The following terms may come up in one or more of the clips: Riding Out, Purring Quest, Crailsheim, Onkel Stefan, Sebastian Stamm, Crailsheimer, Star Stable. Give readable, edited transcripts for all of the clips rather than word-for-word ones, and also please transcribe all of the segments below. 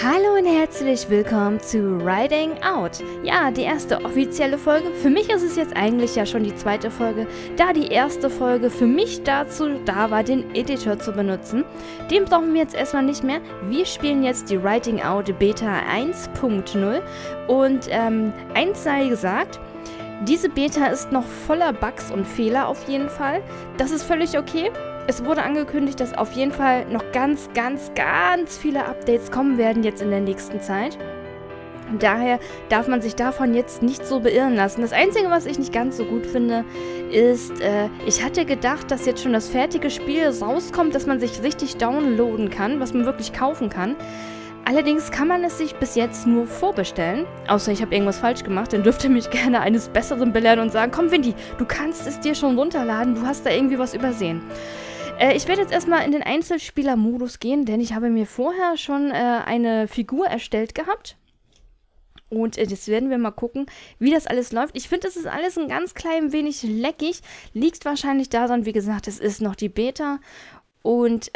Hallo und herzlich willkommen zu Riding Out. Ja, die erste offizielle Folge. Für mich ist es jetzt eigentlich ja schon die zweite Folge, da die erste Folge für mich dazu da war, den Editor zu benutzen. Den brauchen wir jetzt erstmal nicht mehr. Wir spielen jetzt die Riding Out Beta 1.0 und eins sei gesagt, diese Beta ist noch voller Bugs und Fehler auf jeden Fall. Das ist völlig okay. Es wurde angekündigt, dass auf jeden Fall noch ganz viele Updates kommen werden jetzt in der nächsten Zeit. Daher darf man sich davon jetzt nicht so beirren lassen. Das Einzige, was ich nicht ganz so gut finde, ist, ich hatte gedacht, dass jetzt schon das fertige Spiel rauskommt, dass man sich richtig downloaden kann, was man wirklich kaufen kann. Allerdings kann man es sich bis jetzt nur vorbestellen, außer ich habe irgendwas falsch gemacht, dann dürft ihr mich gerne eines Besseren belehren und sagen, komm Windy, du kannst es dir schon runterladen, du hast da irgendwie was übersehen. Ich werde jetzt erstmal in den Einzelspieler-Modus gehen, denn ich habe mir vorher schon eine Figur erstellt gehabt. Und jetzt werden wir mal gucken, wie das alles läuft. Ich finde, es ist alles ein ganz klein wenig leckig. Liegt wahrscheinlich daran, wie gesagt, es ist noch die Beta. Und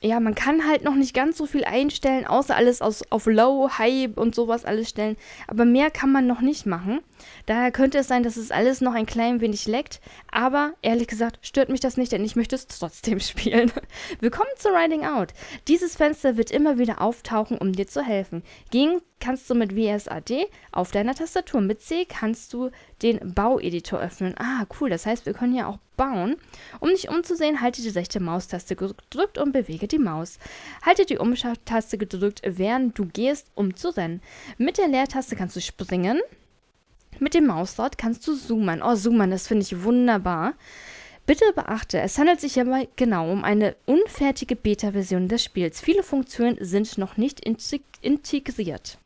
ja, man kann halt noch nicht ganz so viel einstellen, außer alles auf Low, High und sowas alles stellen. Aber mehr kann man noch nicht machen. Daher könnte es sein, dass es alles noch ein klein wenig leckt. Aber ehrlich gesagt stört mich das nicht, denn ich möchte es trotzdem spielen. Willkommen zu Riding Out. Dieses Fenster wird immer wieder auftauchen, um dir zu helfen. Gegen kannst du mit WSAD auf deiner Tastatur. Mit C kannst du den Baueditor öffnen. Ah, cool. Das heißt, wir können ja auch bauen. Um dich umzusehen, halte die rechte Maustaste gedrückt und bewege die Maus. Halte die Umschalttaste gedrückt, während du gehst, um zu rennen. Mit der Leertaste kannst du springen. Mit dem Mausrad kannst du zoomen. Oh, zoomen, das finde ich wunderbar. Bitte beachte, es handelt sich hierbei genau um eine unfertige Beta-Version des Spiels. Viele Funktionen sind noch nicht integriert.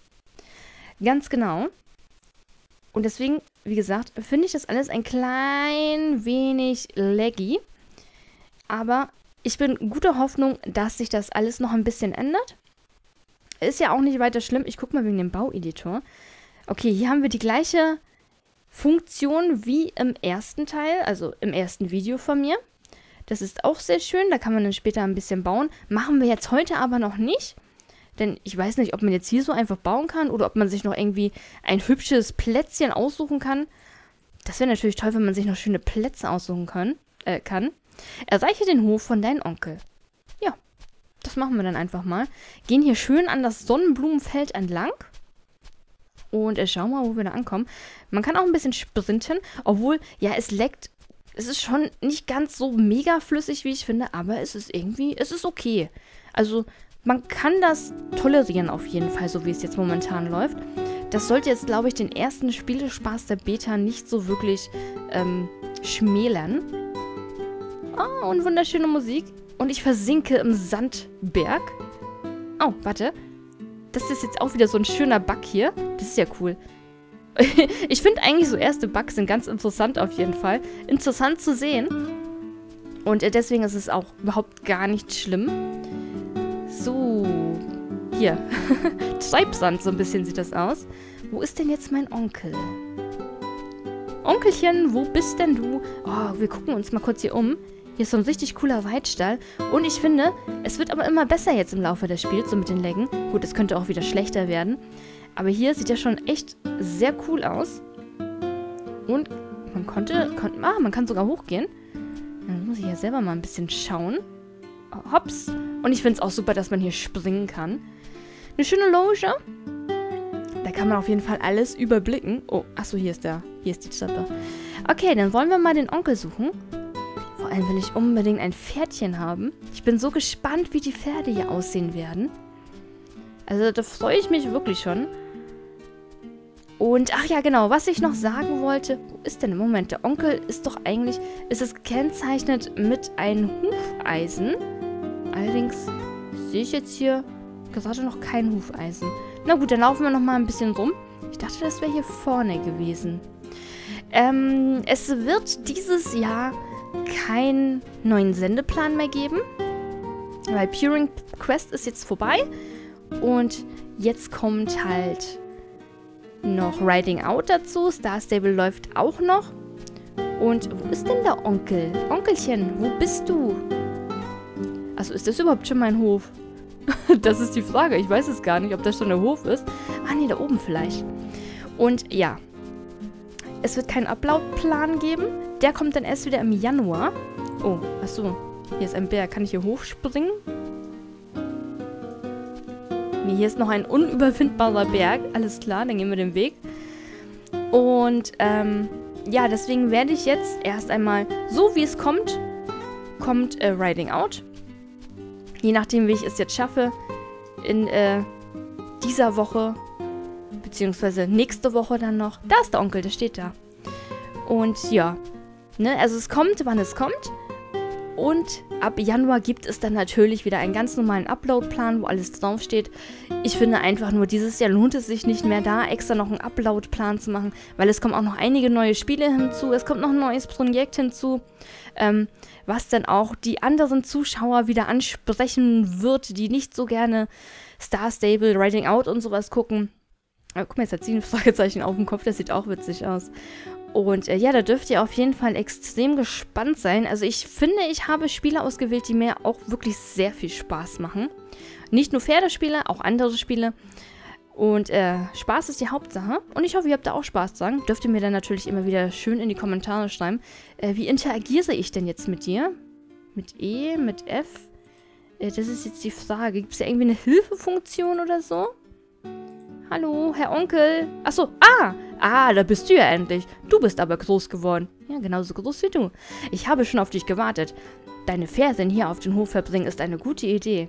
Ganz genau. Und deswegen, wie gesagt, finde ich das alles ein klein wenig laggy. Aber ich bin guter Hoffnung, dass sich das alles noch ein bisschen ändert. Ist ja auch nicht weiter schlimm. Ich gucke mal wegen dem Baueditor. Okay, hier haben wir die gleiche Funktion wie im ersten Teil, also im ersten Video von mir. Das ist auch sehr schön, da kann man dann später ein bisschen bauen. Machen wir jetzt heute aber noch nicht. Denn ich weiß nicht, ob man jetzt hier so einfach bauen kann oder ob man sich noch irgendwie ein hübsches Plätzchen aussuchen kann. Das wäre natürlich toll, wenn man sich noch schöne Plätze aussuchen kann. Erreiche den Hof von deinem Onkel. Ja, das machen wir dann einfach mal. Gehen hier schön an das Sonnenblumenfeld entlang. Und schauen mal, wo wir da ankommen. Man kann auch ein bisschen sprinten, obwohl, ja, es leckt. Es ist schon nicht ganz so mega flüssig, wie ich finde, aber es ist irgendwie, es ist okay. Also, man kann das tolerieren auf jeden Fall, so wie es jetzt momentan läuft. Das sollte jetzt, glaube ich, den ersten Spielspaß der Beta nicht so wirklich schmälern. Oh, und wunderschöne Musik. Und ich versinke im Sandberg. Oh, warte. Das ist jetzt auch wieder so ein schöner Bug hier. Das ist ja cool. Ich finde eigentlich so erste Bugs sind ganz interessant auf jeden Fall. Interessant zu sehen. Und deswegen ist es auch überhaupt gar nicht schlimm. So, hier. Treibsand, so ein bisschen sieht das aus. Wo ist denn jetzt mein Onkel? Onkelchen, wo bist denn du? Oh, wir gucken uns mal kurz hier um. Hier ist so ein richtig cooler Weidstall. Und ich finde, es wird aber immer besser jetzt im Laufe des Spiels, so mit den Längen. Gut, es könnte auch wieder schlechter werden. Aber hier sieht ja schon echt sehr cool aus. Und man man kann sogar hochgehen. Dann muss ich ja selber mal ein bisschen schauen. Hops. Und ich finde es auch super, dass man hier springen kann. Eine schöne Loge. Da kann man auf jeden Fall alles überblicken. Oh, achso, hier ist die Treppe. Okay, dann wollen wir mal den Onkel suchen. Vor allem will ich unbedingt ein Pferdchen haben. Ich bin so gespannt, wie die Pferde hier aussehen werden. Also da freue ich mich wirklich schon. Und, ach ja, genau, was ich noch sagen wollte, wo ist denn im Moment? Der Onkel ist doch eigentlich, ist es gekennzeichnet mit einem Hufeisen. Allerdings sehe ich jetzt hier gerade noch kein Hufeisen. Na gut, dann laufen wir nochmal ein bisschen rum. Ich dachte, das wäre hier vorne gewesen. Es wird dieses Jahr keinen neuen Sendeplan mehr geben, weil Purring Quest ist jetzt vorbei und jetzt kommt halt noch Riding Out dazu. Star Stable läuft auch noch. Und wo ist denn der Onkel? Onkelchen, wo bist du? Also ist das überhaupt schon mein Hof? Das ist die Frage. Ich weiß es gar nicht, ob das schon der Hof ist. Ah, nee, da oben vielleicht. Und ja, es wird keinen Ablaufplan geben. Der kommt dann erst wieder im Januar. Oh, achso. Hier ist ein Bär. Kann ich hier hochspringen? Nee, hier ist noch ein unüberwindbarer Berg. Alles klar, dann gehen wir den Weg. Und, ja, deswegen werde ich jetzt erst einmal, so wie es kommt, Riding Out. Je nachdem, wie ich es jetzt schaffe, in dieser Woche, beziehungsweise nächste Woche dann noch. Da ist der Onkel, der steht da. Und ja, ne, also es kommt, wann es kommt. Und ab Januar gibt es dann natürlich wieder einen ganz normalen Upload-Plan, wo alles draufsteht. Ich finde einfach nur, dieses Jahr lohnt es sich nicht mehr, da extra noch einen Upload-Plan zu machen, weil es kommen auch noch einige neue Spiele hinzu, es kommt noch ein neues Projekt hinzu, was dann auch die anderen Zuschauer wieder ansprechen wird, die nicht so gerne Star Stable, Riding Out und sowas gucken. Aber guck mal, jetzt hat sie ein Fragezeichen auf dem Kopf, das sieht auch witzig aus. Und ja, da dürft ihr auf jeden Fall extrem gespannt sein. Also ich finde, ich habe Spiele ausgewählt, die mir auch wirklich sehr viel Spaß machen. Nicht nur Pferdespiele, auch andere Spiele. Und Spaß ist die Hauptsache. Und ich hoffe, ihr habt da auch Spaß dran. Dürft ihr mir dann natürlich immer wieder schön in die Kommentare schreiben. Wie interagiere ich denn jetzt mit dir? Mit E, mit F? Das ist jetzt die Frage. Gibt es da irgendwie eine Hilfefunktion oder so? Hallo, Herr Onkel. Achso, ah, da bist du ja endlich. Du bist aber groß geworden. Ja, genauso groß wie du. Ich habe schon auf dich gewartet. Deine Ferien hier auf den Hof verbringen ist eine gute Idee.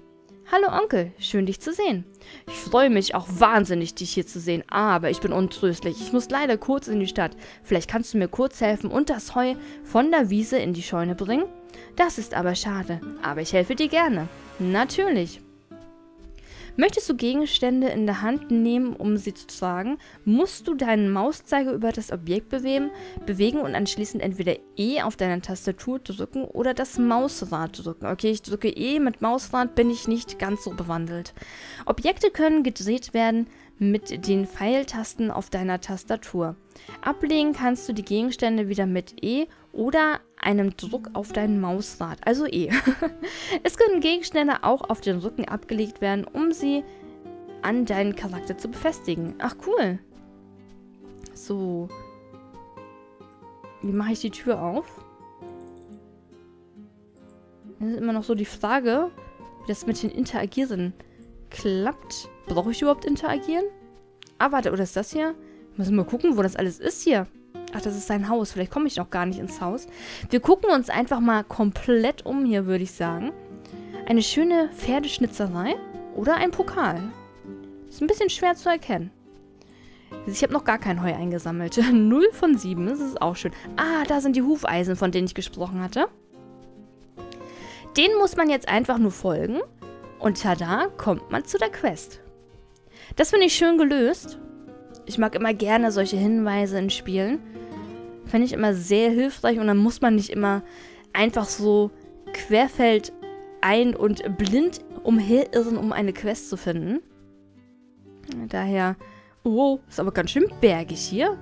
Hallo Onkel, schön dich zu sehen. Ich freue mich auch wahnsinnig, dich hier zu sehen. Aber ich bin untröstlich. Ich muss leider kurz in die Stadt. Vielleicht kannst du mir kurz helfen und das Heu von der Wiese in die Scheune bringen? Das ist aber schade. Aber ich helfe dir gerne. Natürlich. Möchtest du Gegenstände in der Hand nehmen, um sie zu tragen, musst du deinen Mauszeiger über das Objekt bewegen und anschließend entweder E auf deiner Tastatur drücken oder das Mausrad drücken. Okay, ich drücke E, mit Mausrad bin ich nicht ganz so bewandelt. Objekte können gedreht werden mit den Pfeiltasten auf deiner Tastatur. Ablegen kannst du die Gegenstände wieder mit E oder einem Druck auf dein Mausrad, also E. Es können Gegenstände auch auf den Rücken abgelegt werden, um sie an deinen Charakter zu befestigen. Ach, cool. So. Wie mache ich die Tür auf? Das ist immer noch so die Frage, wie das mit den Interagieren klappt. Brauche ich überhaupt interagieren? Ah, warte, oder ist das hier? Muss mal gucken, wo das alles ist hier. Ach, das ist sein Haus. Vielleicht komme ich noch gar nicht ins Haus. Wir gucken uns einfach mal komplett um hier, würde ich sagen. Eine schöne Pferdeschnitzerei oder ein Pokal. Ist ein bisschen schwer zu erkennen. Ich habe noch gar kein Heu eingesammelt. 0 von 7, das ist auch schön. Ah, da sind die Hufeisen, von denen ich gesprochen hatte. Denen muss man jetzt einfach nur folgen. Und tada, kommt man zu der Quest. Das finde ich schön gelöst. Ich mag immer gerne solche Hinweise in Spielen. Finde ich immer sehr hilfreich und dann muss man nicht immer einfach so querfeld ein- und blind umherirren, um eine Quest zu finden. Daher, oh, ist aber ganz schön bergig hier.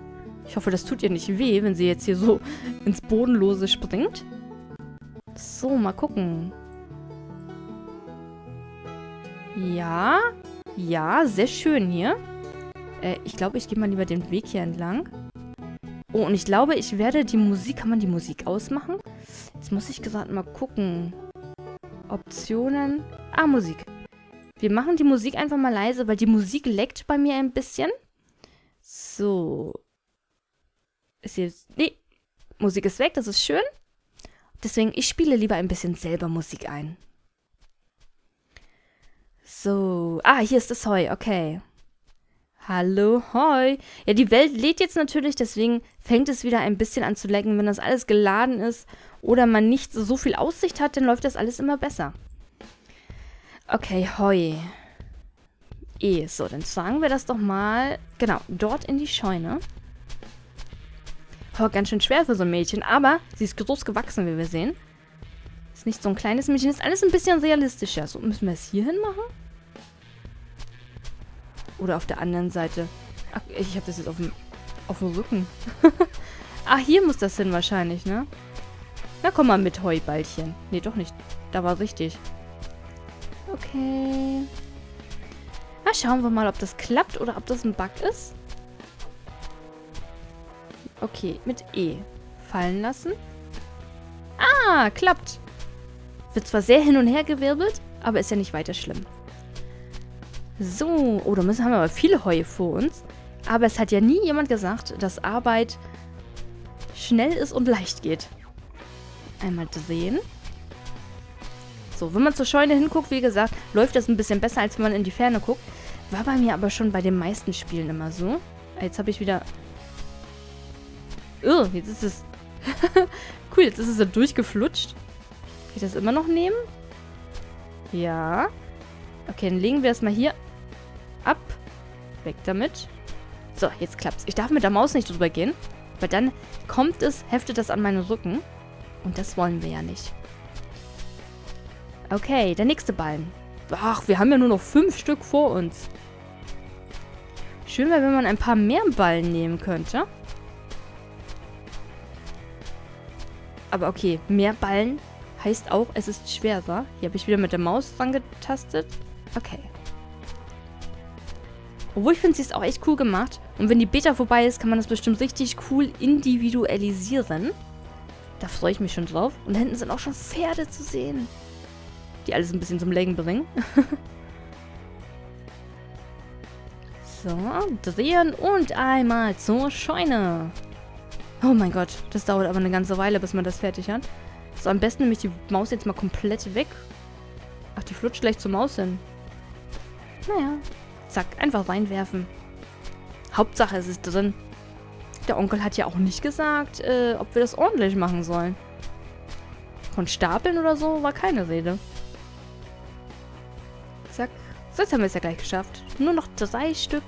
Ich hoffe, das tut ihr nicht weh, wenn sie jetzt hier so ins Bodenlose springt. So, mal gucken. Ja, ja, sehr schön hier. Ich glaube, ich gehe mal lieber den Weg hier entlang. Oh, und ich glaube, ich werde die Musik... Kann man die Musik ausmachen? Jetzt muss ich gerade mal gucken. Optionen... Ah, Musik. Wir machen die Musik einfach mal leise, weil die Musik leckt bei mir ein bisschen. So. Ist jetzt... Nee. Musik ist weg, das ist schön. Deswegen, ich spiele lieber ein bisschen selber Musik ein. So. Ah, hier ist das Heu, okay. Hallo, hoi. Ja, die Welt lädt jetzt natürlich, deswegen fängt es wieder ein bisschen an zu lecken. Wenn das alles geladen ist oder man nicht so viel Aussicht hat, dann läuft das alles immer besser. Okay, hoi. So, dann tragen wir das doch mal, genau, dort in die Scheune. Oh, ganz schön schwer für so ein Mädchen, aber sie ist groß gewachsen, wie wir sehen. Ist nicht so ein kleines Mädchen, ist alles ein bisschen realistischer. So, müssen wir es hier hin machen? Oder auf der anderen Seite. Ach, ich habe das jetzt auf dem Rücken. Ach, hier muss das hin wahrscheinlich, ne? Na, komm mal mit, Heuballchen. Nee, doch nicht. Da war richtig. Okay. Na, schauen wir mal, ob das klappt oder ob das ein Bug ist. Okay, mit E. Fallen lassen. Ah, klappt. Wird zwar sehr hin und her gewirbelt, aber ist ja nicht weiter schlimm. So, oh, da haben wir aber viele Heue vor uns. Aber es hat ja nie jemand gesagt, dass Arbeit schnell ist und leicht geht. Einmal drehen. So, wenn man zur Scheune hinguckt, wie gesagt, läuft das ein bisschen besser, als wenn man in die Ferne guckt. War bei mir aber schon bei den meisten Spielen immer so. Jetzt habe ich wieder... Oh, jetzt ist es... Cool, jetzt ist es da durchgeflutscht. Kann ich das immer noch nehmen? Ja. Okay, dann legen wir das mal hier ab. Weg damit. So, jetzt klappt's. Ich darf mit der Maus nicht drüber gehen, weil dann kommt es, heftet das an meinen Rücken. Und das wollen wir ja nicht. Okay, der nächste Ballen. Ach, wir haben ja nur noch 5 Stück vor uns. Schön wäre, wenn man ein paar mehr Ballen nehmen könnte. Aber okay, mehr Ballen heißt auch, es ist schwerer. Hier habe ich wieder mit der Maus dran getastet. Okay. Obwohl, ich finde, sie ist auch echt cool gemacht. Und wenn die Beta vorbei ist, kann man das bestimmt richtig cool individualisieren. Da freue ich mich schon drauf. Und da hinten sind auch schon Pferde zu sehen. Die alles ein bisschen zum Legen bringen. So, drehen und einmal zur Scheune. Oh mein Gott, das dauert aber eine ganze Weile, bis man das fertig hat. So, am besten nehme ich die Maus jetzt mal komplett weg. Ach, die flutscht gleich zur Maus hin. Naja. Zack, einfach reinwerfen. Hauptsache, es ist drin. Der Onkel hat ja auch nicht gesagt, ob wir das ordentlich machen sollen. Von Stapeln oder so war keine Rede. Zack. So, jetzt haben wir es ja gleich geschafft. Nur noch 3 Stück.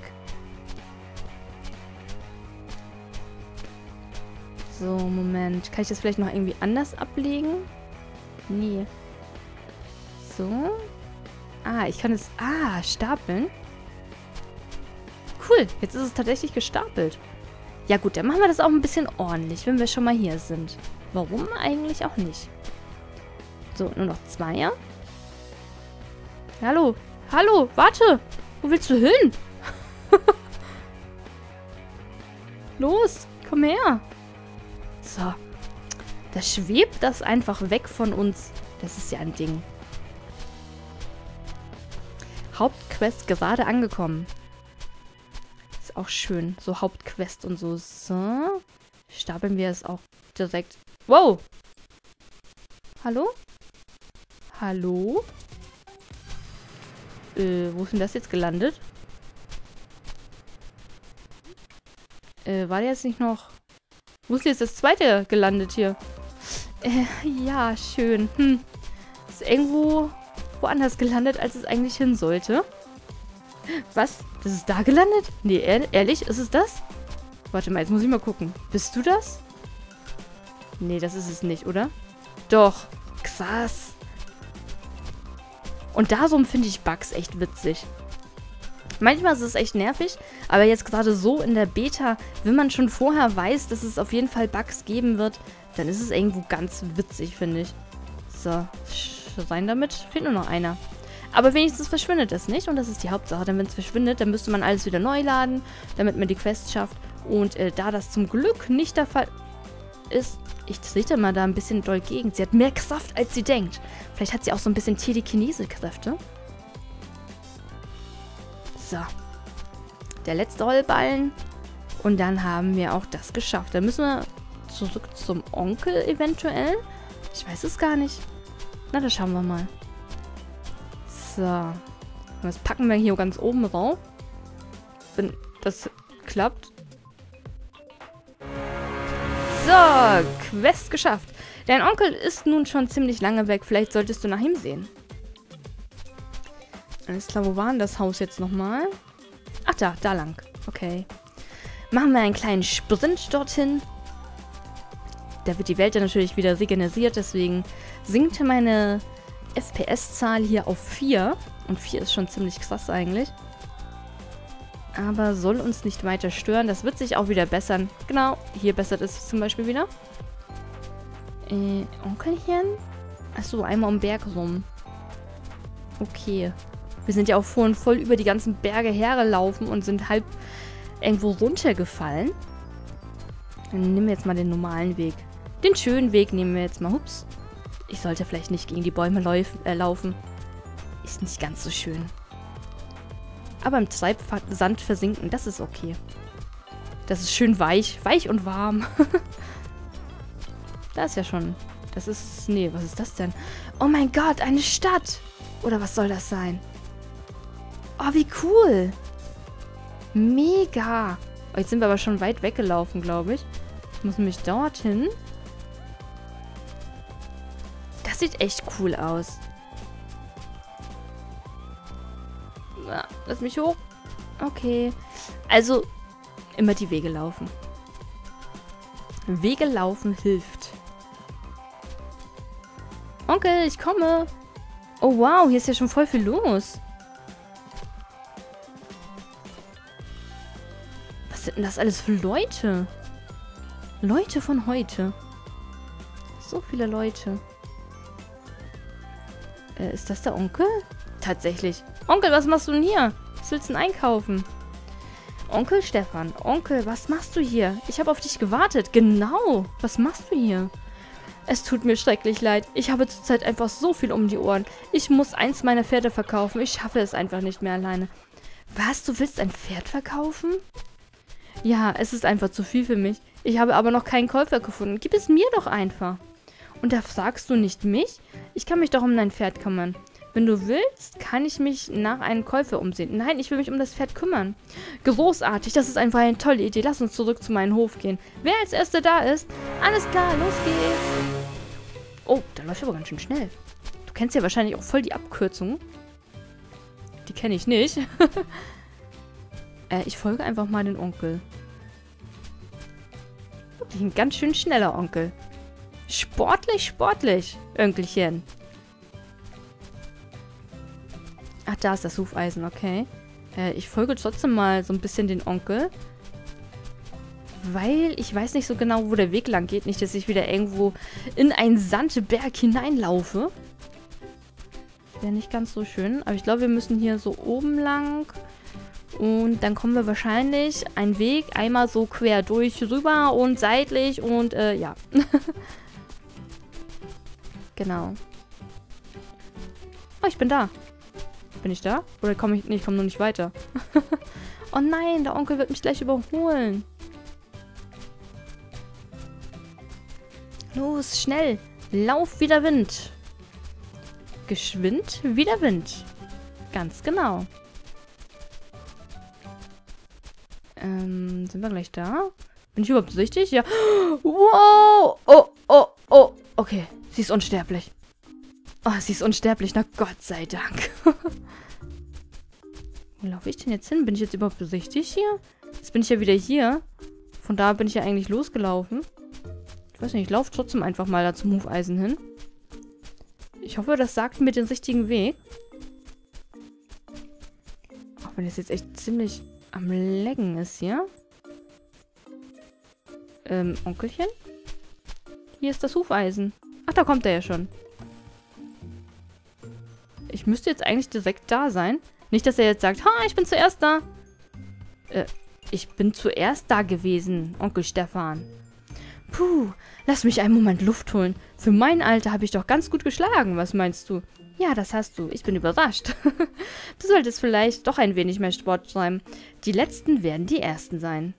So, Moment. Kann ich das vielleicht noch irgendwie anders ablegen? Nee. So. Ah, ich kann es... Ah, stapeln. Cool, jetzt ist es tatsächlich gestapelt. Ja gut, dann machen wir das auch ein bisschen ordentlich, wenn wir schon mal hier sind. Warum eigentlich auch nicht? So, nur noch 2, ja? Hallo, hallo, warte! Wo willst du hin? Los, komm her! So, da schwebt das einfach weg von uns. Das ist ja ein Ding. Hauptquest gerade angekommen. Ist auch schön. So Hauptquest und so. So. Stapeln wir es auch direkt. Wow! Hallo? Hallo? Wo ist denn das jetzt gelandet? War der jetzt nicht noch... Wo ist jetzt das zweite gelandet hier? Ja, schön. Hm. Ist irgendwo... woanders gelandet, als es eigentlich hin sollte. Was? Das ist da gelandet? Nee, ehrlich? Ist es das? Warte mal, jetzt muss ich mal gucken. Bist du das? Nee, das ist es nicht, oder? Doch. Krass. Und darum finde ich Bugs echt witzig. Manchmal ist es echt nervig, aber jetzt gerade so in der Beta, wenn man schon vorher weiß, dass es auf jeden Fall Bugs geben wird, dann ist es irgendwo ganz witzig, finde ich. So, rein damit. Fehlt nur noch einer. Aber wenigstens verschwindet es nicht und das ist die Hauptsache. Denn wenn es verschwindet, dann müsste man alles wieder neu laden, damit man die Quest schafft. Und da das zum Glück nicht der Fall ist, ich trete mal da ein bisschen doll gegen. Sie hat mehr Kraft, als sie denkt. Vielleicht hat sie auch so ein bisschen Telekinese-Kräfte. So. Der letzte Rollballen. Und dann haben wir auch das geschafft. Dann müssen wir zurück zum Onkel eventuell. Ich weiß es gar nicht. Na, das schauen wir mal. So. Das packen wir hier ganz oben rauf. Wenn das klappt. So, Quest geschafft. Dein Onkel ist nun schon ziemlich lange weg. Vielleicht solltest du nach ihm sehen. Alles klar, wo war denn das Haus jetzt nochmal? Ach da, da lang. Okay. Machen wir einen kleinen Sprint dorthin. Da wird die Welt dann natürlich wieder regeneriert, deswegen sinkt meine FPS-Zahl hier auf 4. Und 4 ist schon ziemlich krass eigentlich. Aber soll uns nicht weiter stören. Das wird sich auch wieder bessern. Genau, hier bessert es zum Beispiel wieder. Onkelchen? Achso, einmal um den Berg rum. okay. Wir sind ja auch vorhin voll über die ganzen Berge hergelaufen und sind halb irgendwo runtergefallen. Dann nehmen wir jetzt mal den normalen Weg. Den schönen Weg nehmen wir jetzt mal. Hups. Ich sollte vielleicht nicht gegen die Bäume laufen. Ist nicht ganz so schön. Aber im Treibsand versinken, das ist okay. Das ist schön weich. Weich und warm. Da ist ja schon... Das ist... Nee, was ist das denn? Oh mein Gott, eine Stadt! Oder was soll das sein? Oh, wie cool! Mega! Oh, jetzt sind wir aber schon weit weggelaufen, glaube ich. Ich muss nämlich dorthin. Das sieht echt cool aus. Na, lass mich hoch. Okay. Also, immer die Wege laufen. Wege laufen hilft. Onkel, ich komme. Oh wow, hier ist ja schon voll viel los. Was sind denn das alles für Leute? Leute von heute. So viele Leute. Ist das der Onkel? Tatsächlich. Onkel, was machst du denn hier? Was willst du denn einkaufen? Onkel Stefan. Onkel, was machst du hier? Ich habe auf dich gewartet. Genau. Was machst du hier? Es tut mir schrecklich leid. Ich habe zurzeit einfach so viel um die Ohren. Ich muss eins meiner Pferde verkaufen. Ich schaffe es einfach nicht mehr alleine. Was? Du willst ein Pferd verkaufen? Ja, es ist einfach zu viel für mich. Ich habe aber noch keinen Käufer gefunden. Gib es mir doch einfach. Und da fragst du nicht mich? Ich kann mich doch um dein Pferd kümmern. Wenn du willst, kann ich mich nach einem Käufer umsehen. Nein, ich will mich um das Pferd kümmern. Großartig, das ist einfach eine tolle Idee. Lass uns zurück zu meinem Hof gehen. Wer als Erster da ist? Alles klar, los geht's. Oh, da läuft aber ganz schön schnell. Du kennst ja wahrscheinlich auch voll die Abkürzung. Die kenne ich nicht. Ich folge einfach mal den Onkel. Wirklich ein ganz schön schneller Onkel. Sportlich, sportlich, Onkelchen. Ach, da ist das Hufeisen, okay. Ich folge trotzdem mal so ein bisschen den Onkel. Weil ich weiß nicht so genau, wo der Weg lang geht. Nicht, dass ich wieder irgendwo in einen Sandberg hineinlaufe. Wäre nicht ganz so schön. Aber ich glaube, wir müssen hier so oben lang. Und dann kommen wir wahrscheinlich einen Weg einmal so quer durch, rüber und seitlich und ja. Genau. Oh, ich bin da. Bin ich da? Oder komme ich... Nee, ich komme nur nicht weiter. Oh nein, der Onkel wird mich gleich überholen. Los, schnell. Lauf wie der Wind. Geschwind wie der Wind. Ganz genau. Sind wir gleich da? Bin ich überhaupt richtig? Ja. Wow! Oh, oh, oh. Okay, sie ist unsterblich. Oh, sie ist unsterblich. Na, Gott sei Dank. Wo laufe ich denn jetzt hin? Bin ich jetzt überhaupt richtig hier? Jetzt bin ich ja wieder hier. Von da bin ich ja eigentlich losgelaufen. Ich weiß nicht, ich laufe trotzdem einfach mal da zum Hufeisen hin. Ich hoffe, das sagt mir den richtigen Weg. Auch wenn das jetzt echt ziemlich am Lecken ist hier. Onkelchen? Hier ist das Hufeisen. Ach, da kommt er ja schon. Ich müsste jetzt eigentlich direkt da sein. Nicht, dass er jetzt sagt, ha, ich bin zuerst da. Ich bin zuerst da gewesen, Onkel Stefan. Puh, lass mich einen Moment Luft holen. Für mein Alter habe ich doch ganz gut geschlagen, was meinst du? Ja, das hast du. Ich bin überrascht. Du solltest vielleicht doch ein wenig mehr Sport treiben. Die Letzten werden die Ersten sein.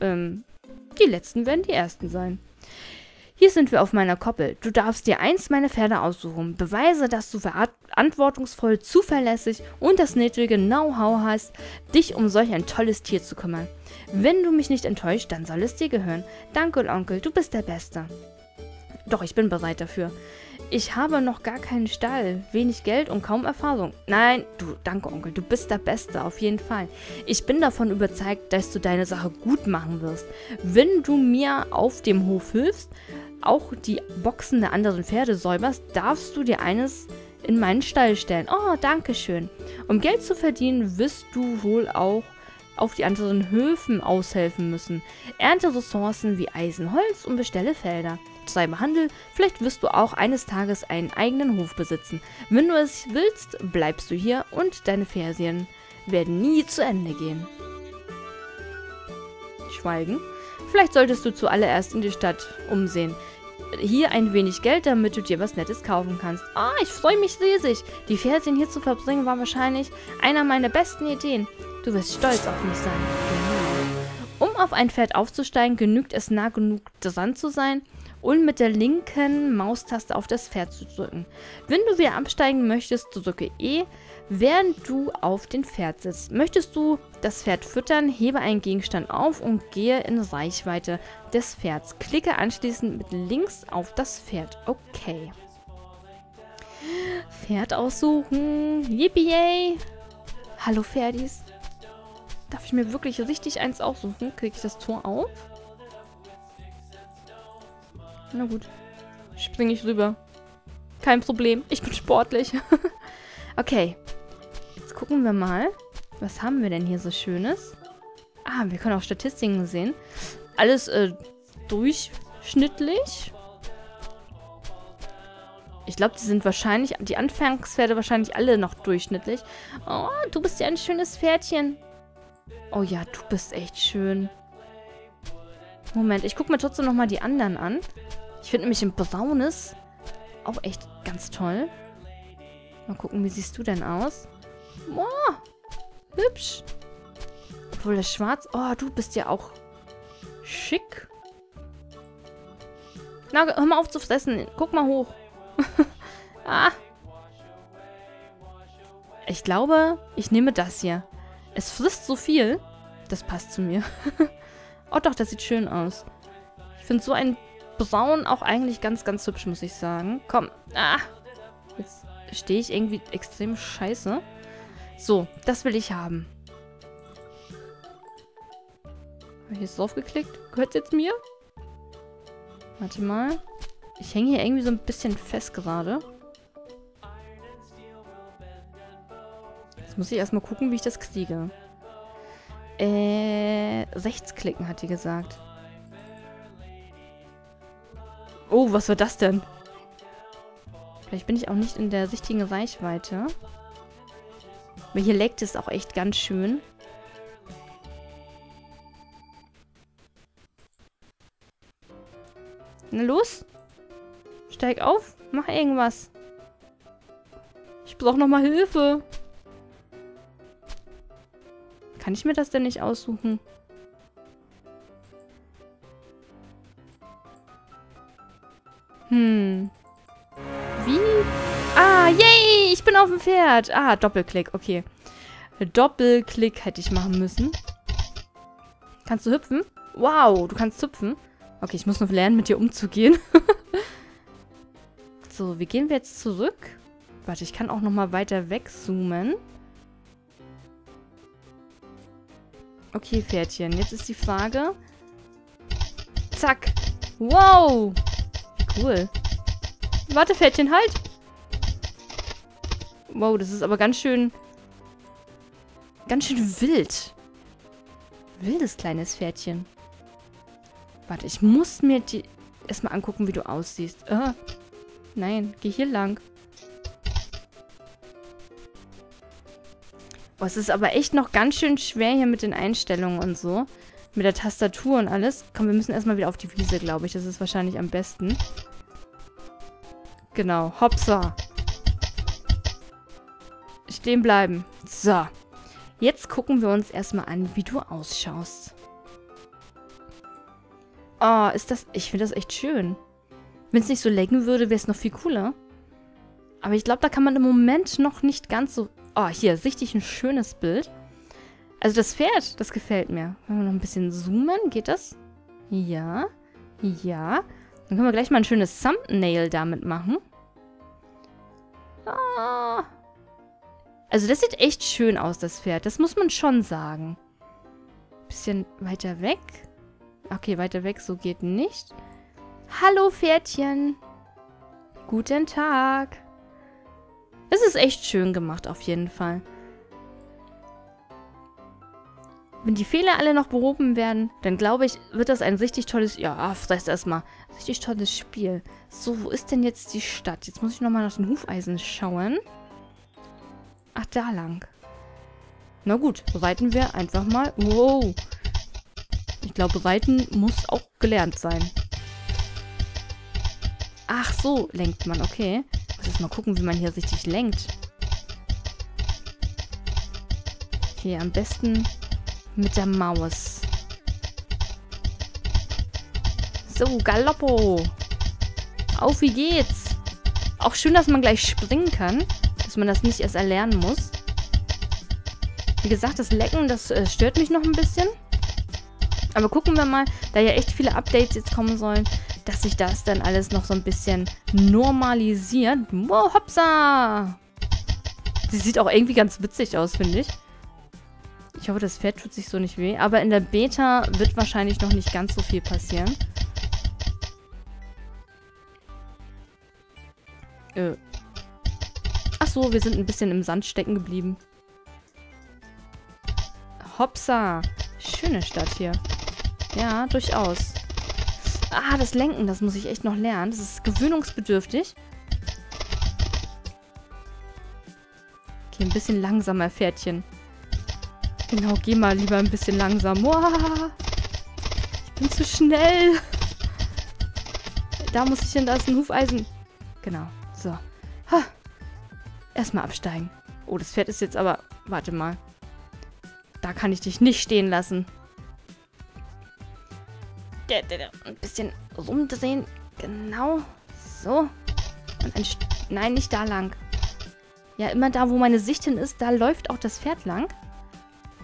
Die Letzten werden die Ersten sein. Hier sind wir auf meiner Koppel. Du darfst dir eins meiner Pferde aussuchen. Beweise, dass du verantwortungsvoll, zuverlässig und das nötige Know-how hast, dich um solch ein tolles Tier zu kümmern. Wenn du mich nicht enttäuscht, dann soll es dir gehören. Danke, Onkel, du bist der Beste. Doch, ich bin bereit dafür. Ich habe noch gar keinen Stall, wenig Geld und kaum Erfahrung. Nein, du, danke, Onkel, du bist der Beste, auf jeden Fall. Ich bin davon überzeugt, dass du deine Sache gut machen wirst. Wenn du mir auf dem Hof hilfst, auch die Boxen der anderen Pferde säuberst, darfst du dir eines in meinen Stall stellen. Oh, danke schön. Um Geld zu verdienen, wirst du wohl auch auf die anderen Höfen aushelfen müssen. Ernte Ressourcen wie Eisen, Holz und bestelle Felder. seinem Handel. Vielleicht wirst du auch eines Tages einen eigenen Hof besitzen. Wenn du es willst, bleibst du hier und deine Ferien werden nie zu Ende gehen. Schweigen. Vielleicht solltest du zuallererst in die Stadt umsehen. Hier ein wenig Geld, damit du dir was Nettes kaufen kannst. Ah, ich freue mich riesig. Die Ferien hier zu verbringen war wahrscheinlich einer meiner besten Ideen. Du wirst stolz auf mich sein. Genau. Um auf ein Pferd aufzusteigen, genügt es nah genug dran zu sein und mit der linken Maustaste auf das Pferd zu drücken. Wenn du wieder absteigen möchtest, drücke E, während du auf dem Pferd sitzt. Möchtest du das Pferd füttern, hebe einen Gegenstand auf und gehe in Reichweite des Pferds. Klicke anschließend mit links auf das Pferd. Okay. Pferd aussuchen. Yippie! Hallo Pferdis. Darf ich mir wirklich richtig eins aussuchen? Klicke ich das Tor auf? Na gut. Springe ich rüber. Kein Problem. Ich bin sportlich. Okay. Jetzt gucken wir mal. Was haben wir denn hier so Schönes? Ah, wir können auch Statistiken sehen. Alles durchschnittlich. Ich glaube, die Anfangspferde wahrscheinlich alle noch durchschnittlich. Oh, du bist ja ein schönes Pferdchen. Oh ja, du bist echt schön. Moment, ich gucke mir trotzdem nochmal die anderen an. Ich finde nämlich ein braunes auch echt ganz toll. Mal gucken, wie siehst du denn aus? Oh! Hübsch. Obwohl das Schwarz... Oh, du bist ja auch schick. Na, hör mal auf zu fressen. Guck mal hoch. Ah. Ich glaube, ich nehme das hier. Es frisst so viel. Das passt zu mir. Oh doch, das sieht schön aus. Ich finde so ein Braun auch eigentlich ganz, ganz hübsch, muss ich sagen. Komm. Ah. Jetzt stehe ich irgendwie extrem scheiße. So, das will ich haben. Habe ich jetzt drauf geklickt? Gehört es jetzt mir? Warte mal. Ich hänge hier irgendwie so ein bisschen fest gerade. Jetzt muss ich erstmal gucken, wie ich das kriege. Rechtsklicken hat die gesagt. Oh, was war das denn? Vielleicht bin ich auch nicht in der richtigen Reichweite. Aber hier leckt es auch echt ganz schön. Na los. Steig auf. Mach irgendwas. Ich brauche nochmal Hilfe. Kann ich mir das denn nicht aussuchen? Wie? Ah, yay! Ich bin auf dem Pferd. Ah, Doppelklick, okay. Doppelklick hätte ich machen müssen. Kannst du hüpfen? Wow, du kannst hüpfen. Okay, ich muss noch lernen, mit dir umzugehen. So, wie gehen wir jetzt zurück? Warte, ich kann auch nochmal weiter wegzoomen. Okay, Pferdchen, jetzt ist die Frage. Zack. Wow. Cool. Warte, Pferdchen, halt. Wow, das ist aber ganz schön wild. Wildes kleines Pferdchen. Warte, ich muss mir die erstmal angucken, wie du aussiehst. Ah, nein, geh hier lang. Oh, es ist aber echt noch ganz schön schwer hier mit den Einstellungen und so. Mit der Tastatur und alles. Komm, wir müssen erstmal wieder auf die Wiese, glaube ich. Das ist wahrscheinlich am besten. Genau, hopsa. Stehen bleiben. So. Jetzt gucken wir uns erstmal an, wie du ausschaust. Oh, ist das... Ich finde das echt schön. Wenn es nicht so lecken würde, wäre es noch viel cooler. Aber ich glaube, da kann man im Moment noch nicht ganz so... Oh, hier, richtig ein schönes Bild. Also das Pferd, das gefällt mir. Wollen wir noch ein bisschen zoomen? Geht das? Ja. Ja. Dann können wir gleich mal ein schönes Thumbnail damit machen. Ah... Also das sieht echt schön aus, das Pferd. Das muss man schon sagen. Bisschen weiter weg. Okay, weiter weg, so geht nicht. Hallo, Pferdchen. Guten Tag. Es ist echt schön gemacht, auf jeden Fall. Wenn die Fehler alle noch behoben werden, dann glaube ich, wird das ein richtig tolles... Ja, vielleicht erstmal. Richtig tolles Spiel. So, wo ist denn jetzt die Stadt? Jetzt muss ich nochmal nach den Hufeisen schauen. Ach, da lang. Na gut, beweiten wir einfach mal... Wow. Ich glaube, beweiten muss auch gelernt sein. Ach so, lenkt man. Okay. Ich muss jetzt mal gucken, wie man hier richtig lenkt. Okay, am besten... mit der Maus. So, Galoppo. Auf, wie geht's? Auch schön, dass man gleich springen kann. Dass man das nicht erst erlernen muss. Wie gesagt, das Lecken, das stört mich noch ein bisschen. Aber gucken wir mal, da ja echt viele Updates jetzt kommen sollen, dass sich das dann alles noch so ein bisschen normalisiert. Wow, hopsa! Sie sieht auch irgendwie ganz witzig aus, finde ich. Ich hoffe, das Pferd tut sich so nicht weh. Aber in der Beta wird wahrscheinlich noch nicht ganz so viel passieren. Ach so, wir sind ein bisschen im Sand stecken geblieben. Hopsa. Schöne Stadt hier. Ja, durchaus. Ah, das Lenken, das muss ich echt noch lernen. Das ist gewöhnungsbedürftig. Okay, ein bisschen langsamer, Pferdchen. Genau, geh mal lieber ein bisschen langsam. Wow, ich bin zu schnell. Da muss ich hin, da ist ein Hufeisen. Genau, so. Ha. Erstmal absteigen. Oh, das Pferd ist jetzt aber... Warte mal. Da kann ich dich nicht stehen lassen. Ein bisschen rumdrehen. Genau, so. Und ein Nein, nicht da lang. Ja, immer da, wo meine Sicht hin ist, da läuft auch das Pferd lang.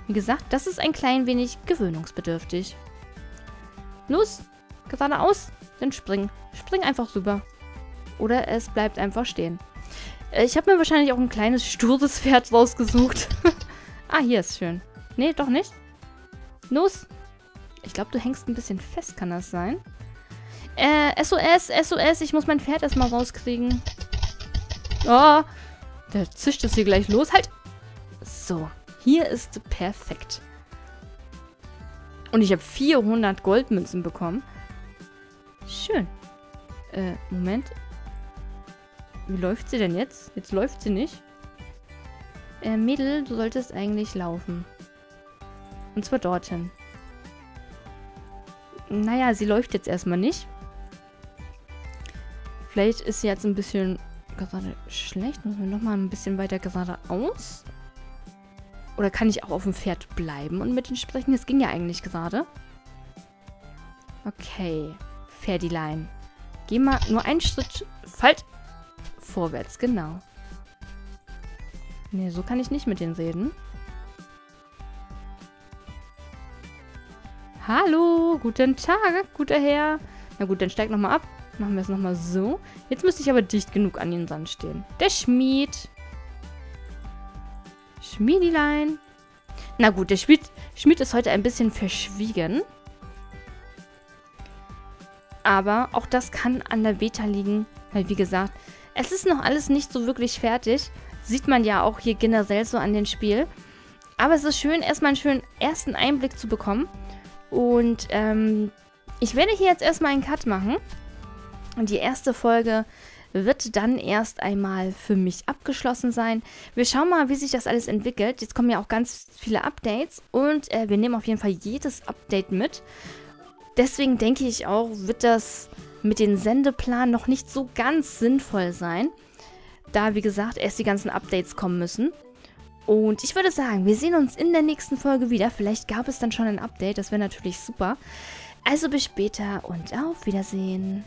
Wie gesagt, das ist ein klein wenig gewöhnungsbedürftig. Los, geradeaus, dann spring. Spring einfach rüber. Oder es bleibt einfach stehen. Ich habe mir wahrscheinlich auch ein kleines, stures Pferd rausgesucht. Ah, hier ist schön. Nee, doch nicht. Los. Ich glaube, du hängst ein bisschen fest, kann das sein? SOS, SOS, ich muss mein Pferd erstmal rauskriegen. Oh, der zischt es hier gleich los. Halt. So. Hier ist perfekt. Und ich habe 400 Goldmünzen bekommen. Schön. Moment. Wie läuft sie denn jetzt? Jetzt läuft sie nicht. Mädel, du solltest eigentlich laufen. Und zwar dorthin. Naja, sie läuft jetzt erstmal nicht. Vielleicht ist sie jetzt ein bisschen gerade schlecht. Müssen wir nochmal ein bisschen weiter geradeaus. Oder kann ich auch auf dem Pferd bleiben und mit denen sprechen? Das ging ja eigentlich gerade. Okay. Pferdilein. Geh mal nur einen Schritt. Halt! Vorwärts, genau. Nee, so kann ich nicht mit denen reden. Hallo, guten Tag, guter Herr. Na gut, dann steig nochmal ab. Machen wir es nochmal so. Jetzt müsste ich aber dicht genug an den Sand stehen. Der Schmied. Schmiedilein. Na gut, der Schmied ist heute ein bisschen verschwiegen. Aber auch das kann an der Beta liegen. Weil wie gesagt, es ist noch alles nicht so wirklich fertig. Sieht man ja auch hier generell so an dem Spiel. Aber es ist schön, erstmal einen schönen ersten Einblick zu bekommen. Und ich werde hier jetzt erstmal einen Cut machen. Und die erste Folge... wird dann erst einmal für mich abgeschlossen sein. Wir schauen mal, wie sich das alles entwickelt. Jetzt kommen ja auch ganz viele Updates und wir nehmen auf jeden Fall jedes Update mit. Deswegen denke ich auch, wird das mit dem Sendeplan noch nicht so ganz sinnvoll sein, da, wie gesagt, erst die ganzen Updates kommen müssen. Und ich würde sagen, wir sehen uns in der nächsten Folge wieder. Vielleicht gab es dann schon ein Update, das wäre natürlich super. Also bis später und auf Wiedersehen.